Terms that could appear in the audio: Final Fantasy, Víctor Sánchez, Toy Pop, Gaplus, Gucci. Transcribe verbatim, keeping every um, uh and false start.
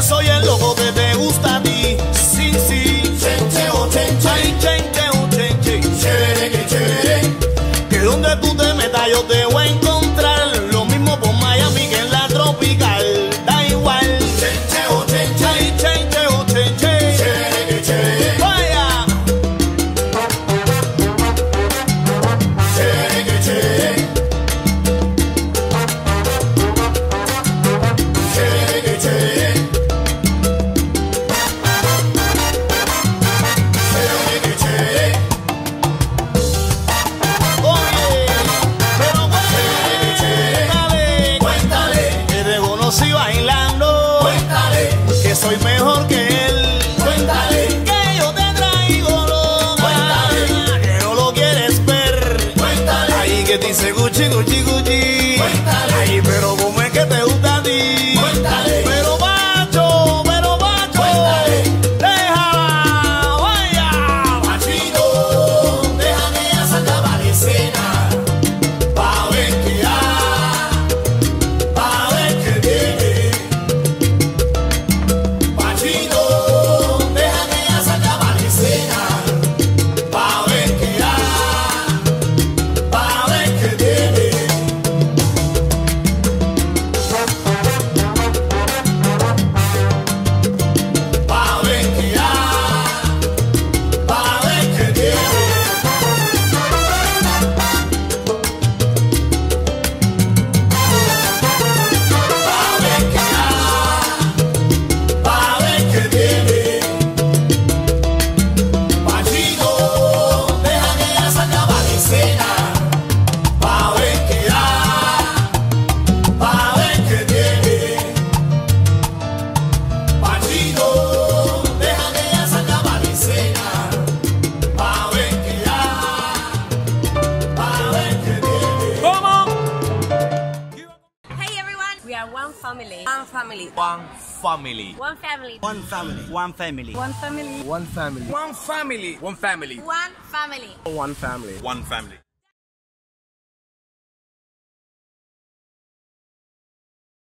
que soy el loco que te gusta a ti. Sí, sí. Chenche o chenche. Ay, chenche o chenche. Chévere que chévere. Que donde tú te metas yo te voy a encontrar. Lo mismo por Miami que en la tropical. Da igual. Chenche o chenche. Ay, chenche o chenche. Chévere que chévere. Vaya. Chévere que chévere. Si bailando, cuéntale que soy mejor que él. Cuéntale que yo te traigo loca. Cuéntale que no lo quieres ver. Cuéntale ahí que te dice Gucci, Gucci, Gucci. Cuéntale ahí, pero como es que te gusta a ti. Cuéntale, pero macho, pero macho. Cuéntale, déjala, vaya. Machito, deja que ella salga para la escena. Pa' ver que one family. One family. One family. One family. One family. One family. One family. One family. One family. One family. One family. One family. One family. One family.